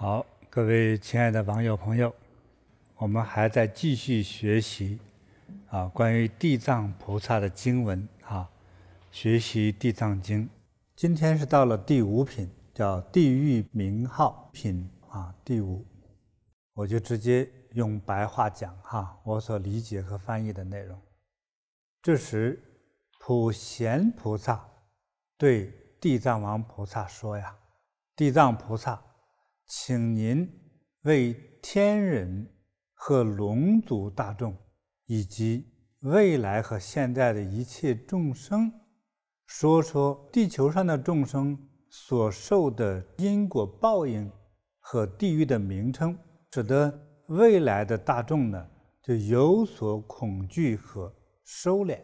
好，各位亲爱的网友朋友，我们还在继续学习关于地藏菩萨的经文学习《地藏经》。今天是到了第五品，叫地狱名号品第五，我就直接用白话讲我所理解和翻译的内容。这时，普贤菩萨对地藏王菩萨说呀：“地藏菩萨，请您为天人和龙族大众，以及未来和现在的一切众生，说说地球上的众生所受的因果报应和地狱的名称，使得未来的大众呢，就有所恐惧和收敛。”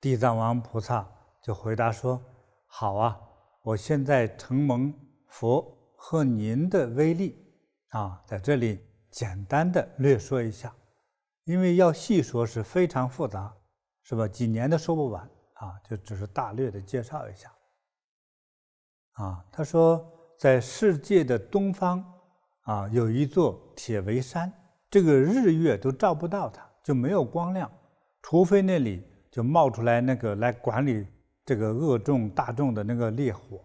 地藏王菩萨就回答说：“好啊，我现在承蒙佛和您的威力在这里简单的略说一下，因为要细说是非常复杂，是吧？几年都说不完就只是大略的介绍一下。他说，在世界的东方有一座铁围山，这个日月都照不到它，就没有光亮，除非那里就冒出来那个来管理这个恶众大众的那个烈火。”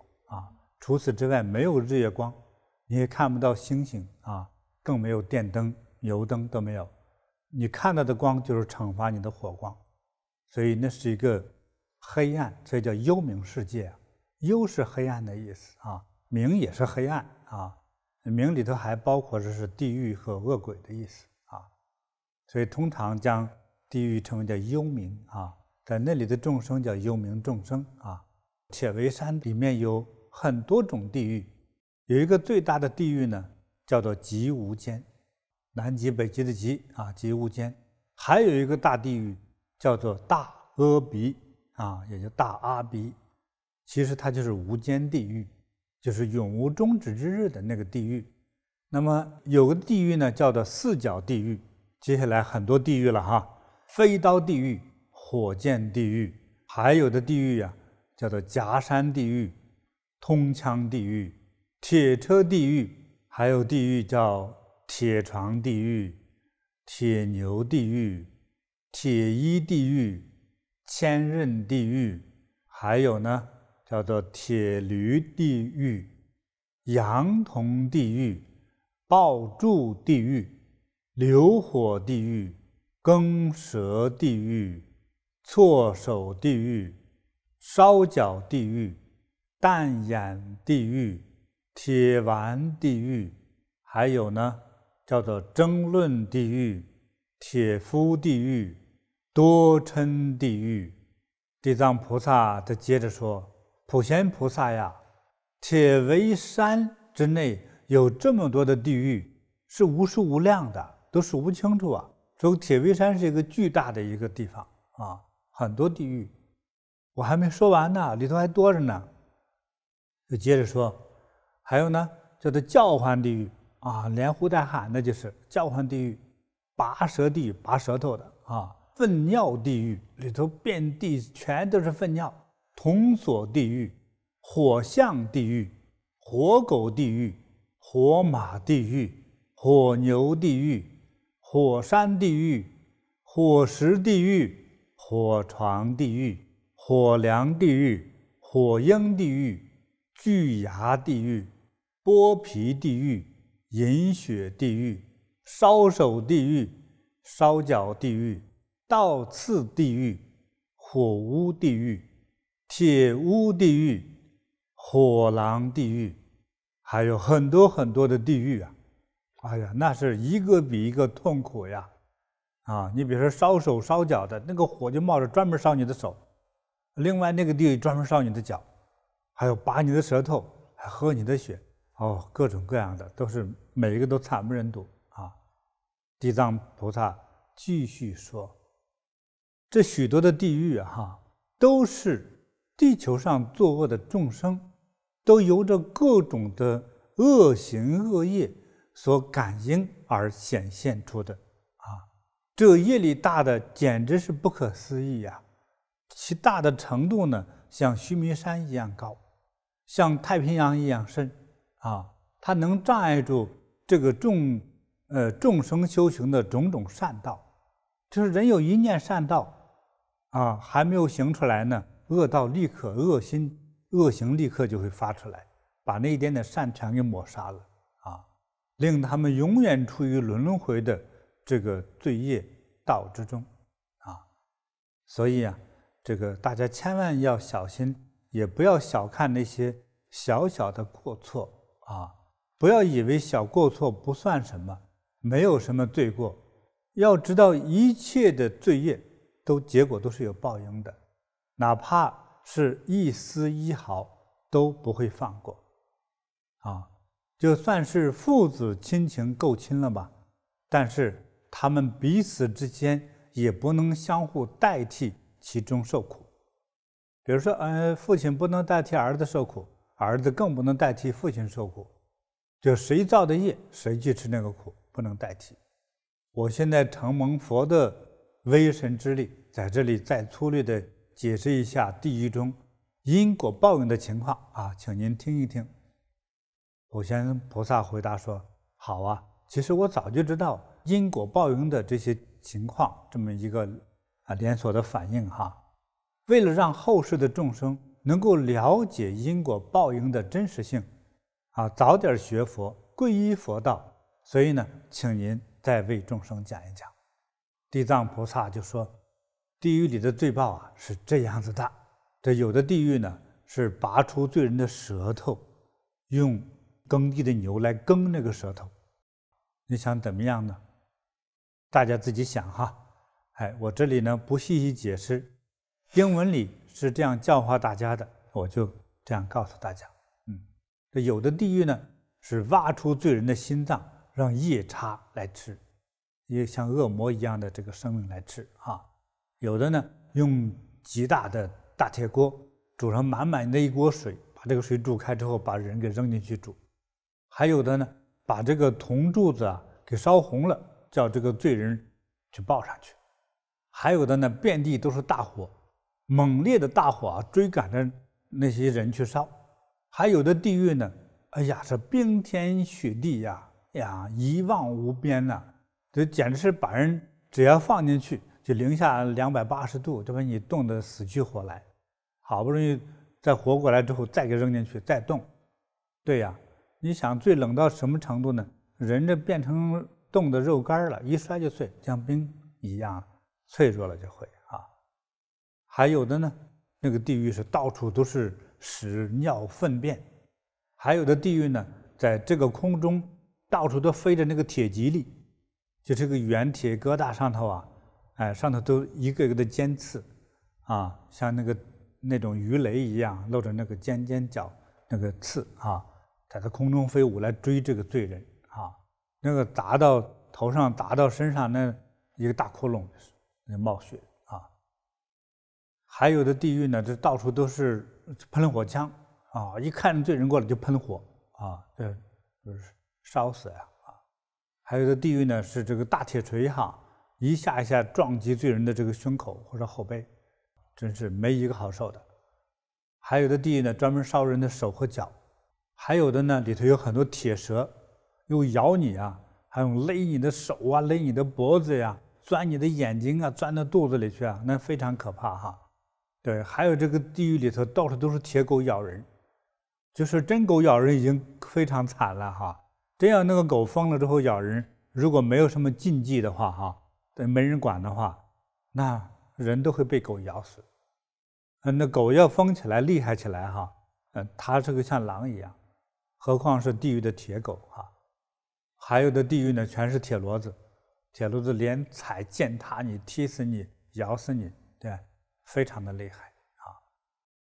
除此之外，没有日月光，你也看不到星星更没有电灯、油灯都没有。你看到的光就是惩罚你的火光，所以那是一个黑暗，所以叫幽冥世界。幽是黑暗的意思冥也是黑暗冥里头还包括这是地狱和恶鬼的意思所以通常将地狱称为叫幽冥在那里的众生叫幽冥众生铁围山里面有很多种地狱，有一个最大的地狱呢，叫做极无间，南极北极的极极无间。还有一个大地狱叫做大阿鼻也叫大阿鼻，其实它就是无间地狱，就是永无终止之日的那个地狱。那么有个地狱呢，叫做四角地狱。接下来很多地狱了飞刀地狱、火箭地狱，还有的地狱叫做夹山地狱、通枪地狱、铁车地狱，还有地狱叫铁床地狱、铁牛地狱、铁衣地狱、千仞地狱，还有呢叫做铁驴地狱、羊铜地狱、爆柱地狱、流火地狱、耕蛇地狱、错手地狱、烧脚地狱、淡眼地狱、铁丸地狱，还有呢叫做争论地狱、铁夫地狱、多嗔地狱。地藏菩萨他接着说：“普贤菩萨呀，铁围山之内有这么多的地狱，是无数无量的，都数不清楚啊。所以铁围山是一个巨大的一个地方很多地狱。我还没说完呢，里头还多着呢。”就接着说，还有呢叫做叫唤地狱连呼带喊，那就是叫唤地狱、拔舌地狱，拔舌头的粪尿地狱，里头遍地全都是粪尿；铜锁地狱、火象地狱、火狗地狱、火马地狱、火牛地狱、火山地狱、火石地狱、火床地狱、火梁地狱、火鹰地狱、巨牙地狱、剥皮地狱、饮血地狱、烧手地狱、烧脚地狱、倒刺地狱、火屋地狱、铁屋地狱、火狼地狱，还有很多很多的地狱哎呀，那是一个比一个痛苦呀！你比如说烧手烧脚的，那个火就冒着专门烧你的手，另外那个地狱专门烧你的脚，还有拔你的舌头，还喝你的血，各种各样的，都是每一个都惨不忍睹地藏菩萨继续说，这许多的地狱都是地球上作恶的众生，都由着各种的恶行恶业所感应而显现出的这业力大的简直是不可思议其大的程度呢，像须弥山一样高，像太平洋一样深它能障碍住这个众生修行的种种善道。就是人有一念善道啊，还没有行出来呢，恶道立刻恶行立刻就会发出来，把那一点点善全给抹杀了啊，令他们永远处于轮回的这个罪业道之中啊。所以啊，这个大家千万要小心，也不要小看那些小小的过错啊，不要以为小过错不算什么，没有什么罪过。要知道，一切的罪业结果都是有报应的，哪怕是一丝一毫都不会放过啊！就算是父子亲情够亲了吧，但是他们彼此之间也不能相互代替其中受苦。比如说，父亲不能代替儿子受苦，儿子更不能代替父亲受苦，就谁造的业，谁去吃那个苦，不能代替。我现在承蒙佛的威神之力，在这里再粗略的解释一下地狱中因果报应的情况啊，请您听一听。普贤菩萨回答说：“好啊，其实我早就知道因果报应的这些情况，这么一个连锁的反应哈。为了让后世的众生能够了解因果报应的真实性啊，早点学佛，皈依佛道，所以呢，请您。”再为众生讲一讲。地藏菩萨就说，地狱里的罪报啊是这样子大，这有的地狱呢是拔出罪人的舌头，用耕地的牛来耕那个舌头。你想怎么样呢？大家自己想哈。我这里呢不细细解释，英文里是这样教化大家的，我就这样告诉大家。这有的地狱呢是挖出罪人的心脏，让夜叉来吃，也像恶魔一样的这个生命来吃啊。有的呢，用极大的大铁锅煮上满满的一锅水，把这个水煮开之后，把人给扔进去煮。还有的呢，把这个铜柱子啊给烧红了，叫这个罪人去抱上去。还有的呢，遍地都是大火，猛烈的大火啊追赶着那些人去烧。还有的地狱呢，哎呀，是冰天雪地呀。一望无边呐，这简直是把人只要放进去就零下280度，就把你冻得死去活来，好不容易再活过来之后再给扔进去再冻。对呀，你想最冷到什么程度呢？人这变成冻的肉干了，一摔就碎，像冰一样脆弱了就会啊。还有的呢，那个地狱是到处都是屎尿粪便，还有的地狱呢，在这个空中。到处都飞着那个铁吉利，就这个圆铁疙瘩上头啊，上头都一个一个的尖刺，啊，像那种鱼雷一样露着那个尖尖角那个刺啊，在它空中飞舞来追这个罪人啊，那个砸到头上砸到身上那一个大窟窿，那冒血啊。还有的地狱呢，这到处都是喷火枪啊，一看罪人过来就喷火啊，这就是。烧死呀！还有的地狱呢是这个大铁锤哈，一下一下撞击罪人的这个胸口或者后背，真是没一个好受的。还有的地狱呢专门烧人的手和脚，还有的呢里头有很多铁蛇，又咬你啊，还有勒你的手啊，勒你的脖子呀，钻你的眼睛啊，钻到肚子里去啊，那非常可怕哈。对，还有这个地狱里头到处都是铁狗咬人，就是真狗咬人已经非常惨了哈。这样那个狗疯了之后咬人，如果没有什么禁忌的话哈，没人管的话，那人都会被狗咬死。那狗要疯起来厉害起来哈，它这个像狼一样，何况是地狱的铁狗哈。还有的地狱呢全是铁骡子，铁骡子连踩践踏你，踢死你，咬死你，对，非常的厉害啊。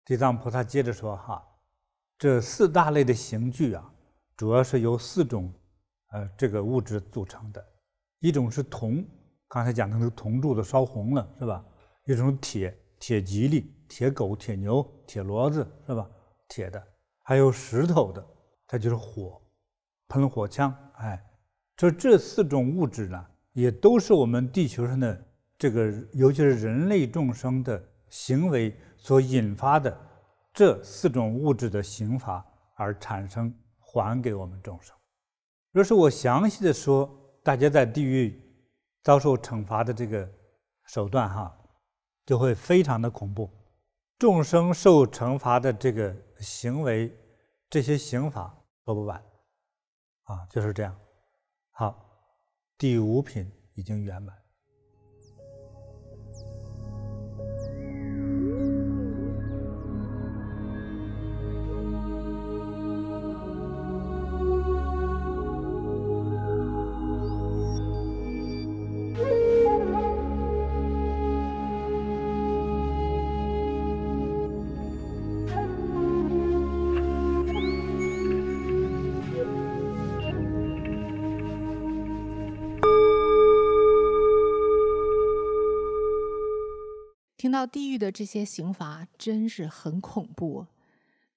地藏菩萨接着说哈，这4大类的刑具啊，主要是由4种，这个物质组成的。一种是铜，刚才讲的那个铜柱子烧红了，是吧？一种是铁，铁吉利、铁狗、铁牛、铁骡子，是吧？铁的，还有石头的，它就是火，喷火枪。这4种物质呢，也都是我们地球上的这个，尤其是人类众生的行为所引发的这4种物质的刑罚而产生。还给我们众生。若是我详细的说，大家在地狱遭受惩罚的这个手段哈，就会非常的恐怖。众生受惩罚的这个行为，这些刑罚说不完，啊，就是这样。好，第五品已经圆满。 听到地狱的这些刑罚真是很恐怖，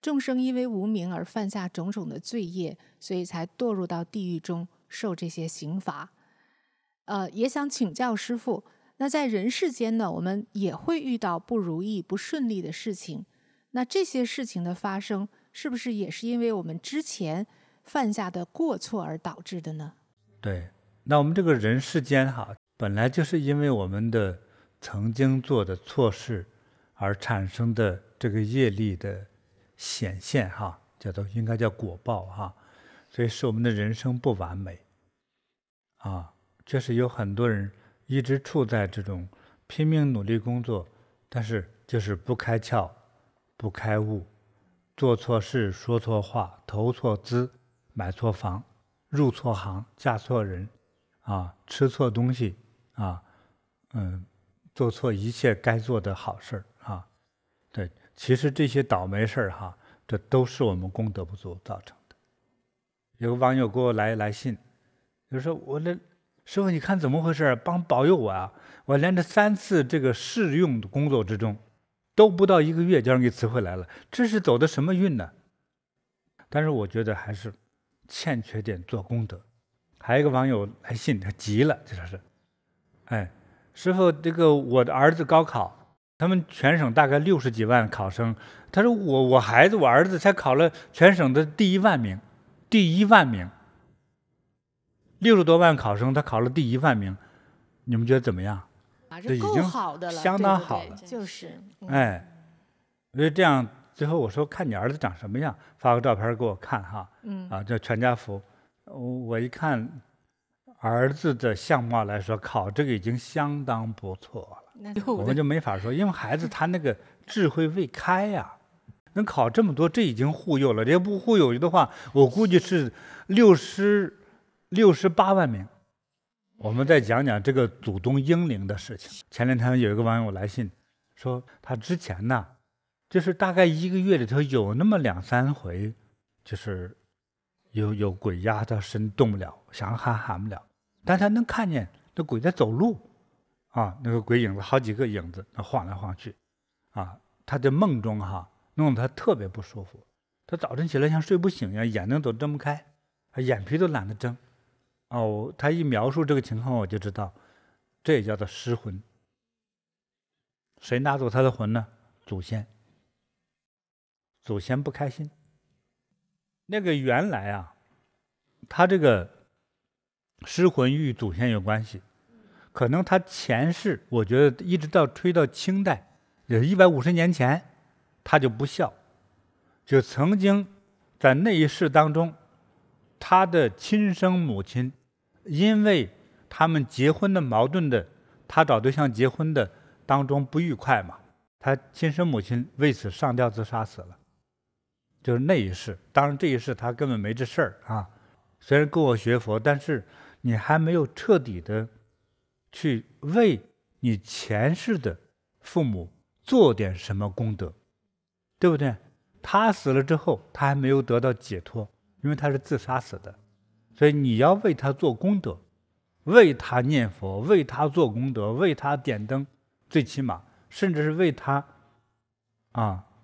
众生因为无明而犯下种种的罪业，所以才堕入到地狱中受这些刑罚。也想请教师父，那在人世间呢，我们也会遇到不如意、不顺利的事情，那这些事情的发生，是不是也是因为我们之前犯下的过错而导致的呢？对，那我们这个人世间哈，本来就是因为我们的 曾经做的错事而产生的这个业力的显现哈，叫做应该叫果报哈，所以使我们的人生不完美啊，确实有很多人一直处在这种拼命努力工作，但是就是不开窍、不开悟，做错事、说错话、投错资、买错房、入错行、嫁错人啊，吃错东西啊，做错一切该做的好事啊，对，其实这些倒霉事哈，这都是我们功德不足造成的。有个网友给我来信，就说我那师父，你看怎么回事？帮保佑我啊！我连着3次这个试用的工作之中，都不到1个月就让给辞回来了，这是走的什么运呢？但是我觉得还是欠缺点做功德。还有一个网友来信，他急了，这就是，哎。 师傅，这个我的儿子高考，他们全省大概60几万考生。他说我儿子才考了全省的第1万名，第1万名，60多万考生，他考了第1万名，你们觉得怎么样？啊，这已经好的了，相当好了，就是。哎，所以这样，最后我说看你儿子长什么样，发个照片给我看哈。嗯。啊，这全家福，我一看。 儿子的相貌来说，考这个已经相当不错了。我们就没法说，因为孩子他那个智慧未开呀、啊，能考这么多，这已经忽悠了。这不忽悠的话，我估计是68万名。我们再讲讲这个祖宗英灵的事情。前两天有一个网友来信，说他之前呢，就是大概1个月里头有那么2、3回，就是有鬼压他身动不了，想喊不了。 但他能看见那鬼在走路，啊，那个鬼影子好几个影子，晃来晃去，啊，他在梦中哈，弄得他特别不舒服。他早晨起来像睡不醒一样，眼睛都睁不开，眼皮都懒得睁。哦，他一描述这个情况，我就知道，这也叫做失魂。谁拿走他的魂呢？祖先。祖先不开心。那个原来啊，他这个 失魂与祖先有关系，可能他前世，我觉得一直到推到清代，也是150年前，他就不孝，就曾经在那一世当中，他的亲生母亲，因为他们结婚的矛盾的，他找对象结婚的当中不愉快嘛，他亲生母亲为此上吊自杀死了，就是那一世。当然这一世他根本没这事儿啊，虽然跟我学佛，但是 你还没有彻底的去为你前世的父母做点什么功德，对不对？他死了之后，他还没有得到解脱，因为他是自杀死的，所以你要为他做功德，为他念佛，为他做功德，为他点灯，最起码，甚至是为他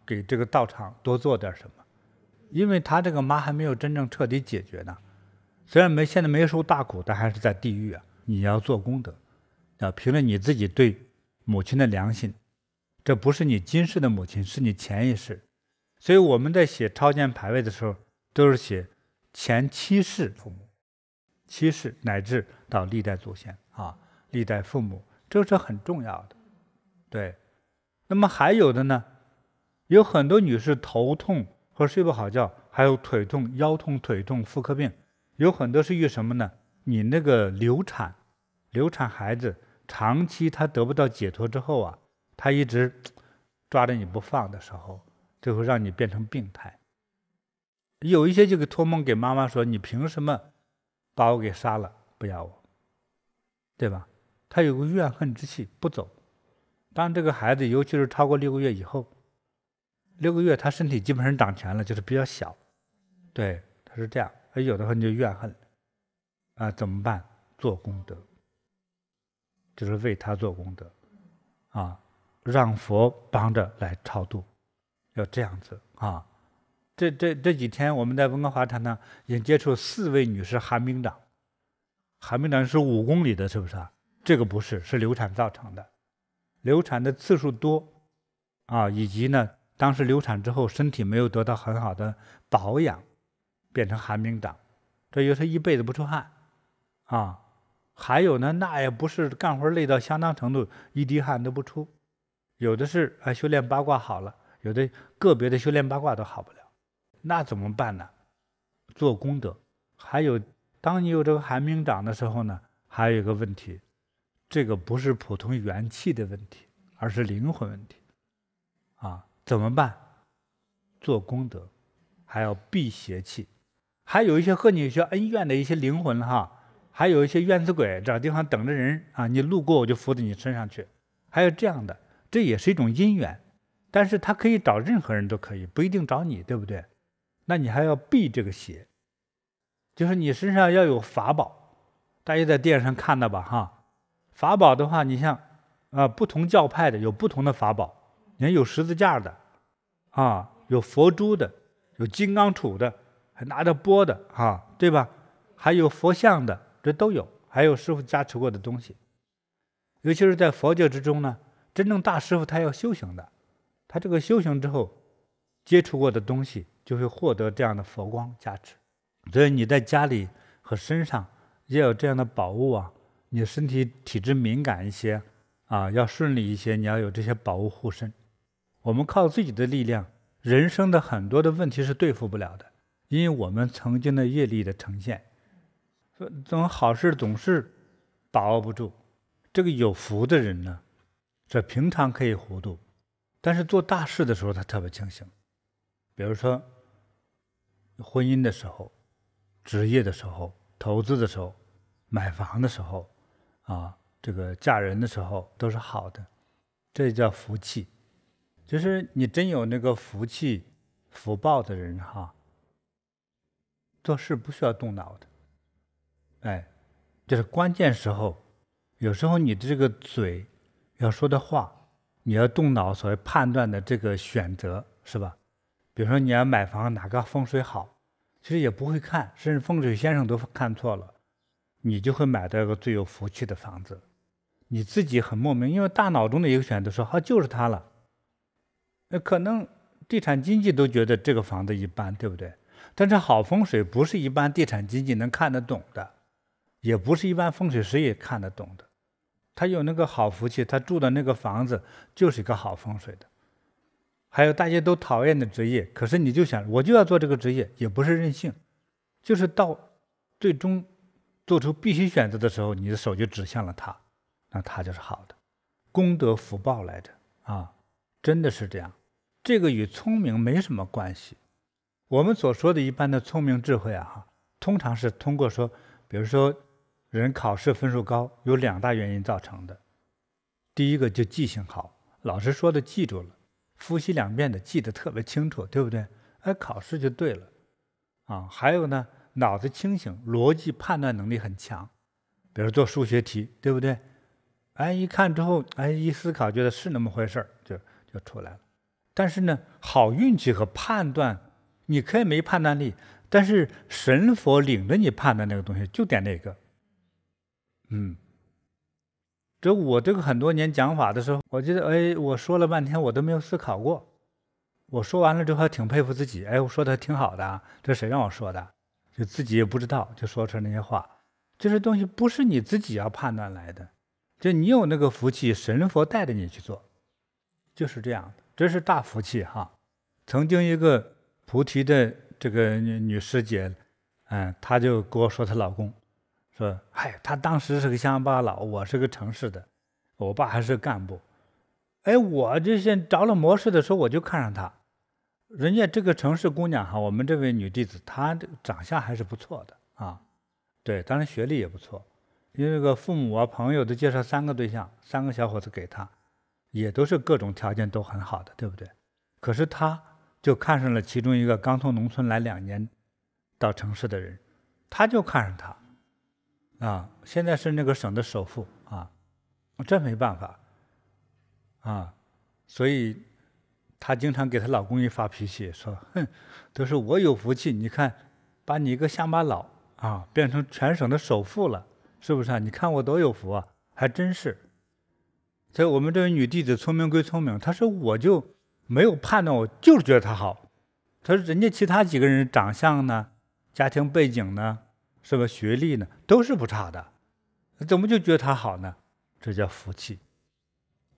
给这个道场多做点什么，因为他这个妈还没有真正彻底解决呢。 虽然现在没受大苦，但还是在地狱啊！你要做功德，要凭着你自己对母亲的良心，这不是你今世的母亲，是你前一世。所以我们在写超荐牌位的时候，都是写前七世父母，七世乃至到历代祖先啊，历代父母，这是很重要的。对，那么还有的呢，有很多女士头痛和睡不好觉，还有腿痛、腰痛、腿痛、妇科病，有很多是与什么呢？你那个流产孩子长期他得不到解脱之后啊，他一直抓着你不放的时候，就会让你变成病态。 有一些就给托梦给妈妈说：“你凭什么把我给杀了？不要我，对吧？”他有个怨恨之气，不走。当这个孩子，尤其是超过6个月以后，6个月他身体基本上长全了，就是比较小。对，他是这样。有的话你就怨恨，啊，怎么办？做功德，就是为他做功德，啊，让佛帮着来超度，要这样子啊。 这几天我们在温哥华坛呢，也接触4位女士寒冰掌。寒冰掌是5公里的，是不是啊？这个不是，是流产造成的。流产的次数多啊，以及呢，当时流产之后身体没有得到很好的保养，变成寒冰掌。这又是一辈子不出汗啊。还有呢，那也不是干活累到相当程度，一滴汗都不出。有的是啊，修炼八卦好了，有的个别的修炼八卦都好不了。 那怎么办呢？做功德，还有，当你有这个寒冰掌的时候呢，还有一个问题，这个不是普通元气的问题，而是灵魂问题，啊，怎么办？做功德，还要避邪气，还有一些和你有些恩怨的一些灵魂哈，还有一些冤死鬼找地方等着人啊，你路过我就扶到你身上去，还有这样的，这也是一种因缘，但是他可以找任何人都可以，不一定找你，对不对？ 那你还要避这个邪，就是你身上要有法宝，大家在电视上看到吧哈。法宝的话，你像不同教派的有不同的法宝，你看有十字架的，啊，有佛珠的，有金刚杵的，还拿着钵的啊，对吧？还有佛像的，这都有，还有师父加持过的东西。尤其是在佛教之中呢，真正大师父他要修行的，他这个修行之后接触过的东西。 就会获得这样的佛光加持，所以你在家里和身上也有这样的宝物啊。你身体体质敏感一些啊，要顺利一些，你要有这些宝物护身。我们靠自己的力量，人生的很多的问题是对付不了的，因为我们曾经的业力的呈现。这种好事总是把握不住。这个有福的人呢，这平常可以糊涂，但是做大事的时候他特别清醒。比如说。 婚姻的时候，职业的时候，投资的时候，买房的时候，啊，这个嫁人的时候都是好的，这叫福气。就是你真有那个福气、福报的人哈，做事不需要动脑的。哎，就是关键时候，有时候你这个嘴要说的话，你要动脑，所谓判断的这个选择是吧？ 比如说你要买房，哪个风水好，其实也不会看，甚至风水先生都看错了，你就会买到一个最有福气的房子。你自己很莫名，因为大脑中的一个选择说啊就是它了，可能地产经济都觉得这个房子一般，对不对？但是好风水不是一般地产经济能看得懂的，也不是一般风水师也看得懂的。他有那个好福气，他住的那个房子就是一个好风水的。 还有大家都讨厌的职业，可是你就想，我就要做这个职业，也不是任性，就是到最终做出必须选择的时候，你的手就指向了它，那它就是好的，功德福报来着啊，真的是这样。这个与聪明没什么关系。我们所说的一般的聪明智慧啊，通常是通过说，比如说人考试分数高，有2大原因造成的。第一个就记性好，老师说的记住了。 复习2遍的记得特别清楚，对不对？哎，考试就对了，啊，还有呢，脑子清醒，逻辑判断能力很强，比如做数学题，对不对？哎，一看之后，哎，一思考觉得是那么回事儿，就出来了。但是呢，好运气和判断，你可以没判断力，但是神佛领着你判断那个东西，就点那个，嗯。 这我这个很多年讲法的时候，我觉得哎，我说了半天我都没有思考过。我说完了之后还挺佩服自己，哎，我说的挺好的啊，这谁让我说的？就自己也不知道，就说出那些话。这些东西不是你自己要判断来的，就你有那个福气，神佛带着你去做，就是这样的，这是大福气哈。曾经一个菩提的这个女师姐，她就跟我说她老公，说，嗨，她当时是个乡巴佬，我是个城市的，我爸还是干部，哎，我这些着了魔似的时候我就看上她。人家这个城市姑娘哈，我们这位女弟子，她长相还是不错的啊，对，当然学历也不错。因为这个父母啊、朋友都介绍三个对象，三个小伙子给她，也都是各种条件都很好的，对不对？可是她就看上了其中一个刚从农村来2年到城市的人，她就看上他，啊，现在是那个省的首富啊，这没办法啊，所以。她经常给她老公一发脾气，说：“哼，都是我有福气，你看，把你一个乡巴佬啊变成全省的首富了，是不是啊？你看我多有福啊！”还真是。所以我们这位女弟子聪明归聪明，她说我就没有判断，我就是觉得她好。她说人家其他几个人长相呢、家庭背景呢、是吧、学历呢，都是不差的，怎么就觉得她好呢？这叫福气。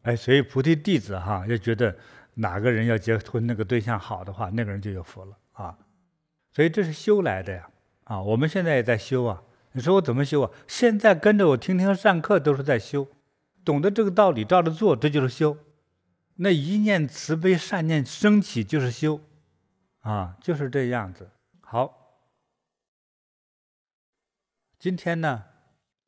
哎，所以菩提弟子哈就觉得。哪个人要结婚，那个对象好的话，那个人就有福了啊！所以这是修来的呀！啊，我们现在也在修啊。你说我怎么修啊？现在跟着我听上课都是在修，懂得这个道理，照着做，这就是修。那一念慈悲善念升起就是修，啊，就是这样子。好，今天呢，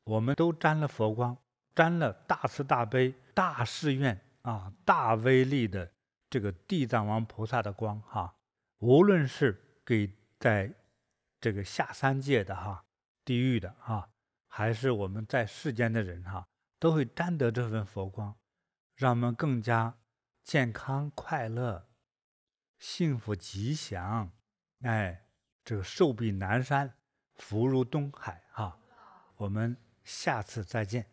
我们都沾了佛光，沾了大慈大悲、大誓愿啊、大威力的。这个地藏王菩萨的光哈，无论是给在这个下三界的哈、地狱的哈，还是我们在世间的人哈，都会沾得这份佛光，让我们更加健康、快乐、幸福、吉祥，哎，这个寿比南山，福如东海哈。我们下次再见。